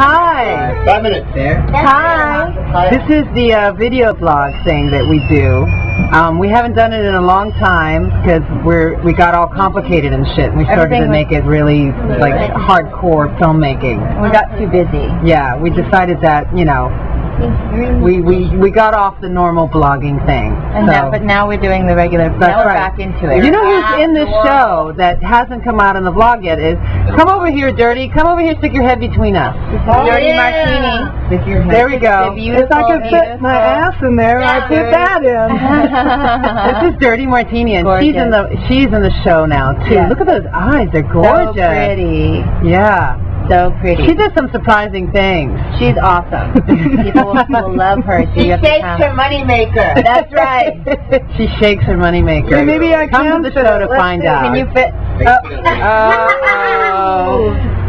Hi. 5 minutes there. Hi. Hi. This is the video blog thing that we do. We haven't done it in a long time because we got all complicated and shit. We started to make it really like hardcore filmmaking. We got too busy. Yeah, we decided that, you know, we got off the normal blogging thing. And so now, but now we're doing the regular. That's now we're right. Back into it. You know who's in this show that hasn't come out on the vlog yet is, come over here, Dirty. Come over here, stick your head between us. Oh, Dirty Martini. Stick your head. There we go. If I could fit my ass in there, yeah, I put that in. This is Dirty Martini, and gorgeous. she's in the show now too. Yeah. Look at those eyes; they're gorgeous. So pretty. Yeah. So pretty. She does some surprising things. She's awesome. People love her. She shakes her moneymaker. That's right. She shakes her moneymaker. Yeah, maybe I can. Come to the show to find out. Can you fit? Oh.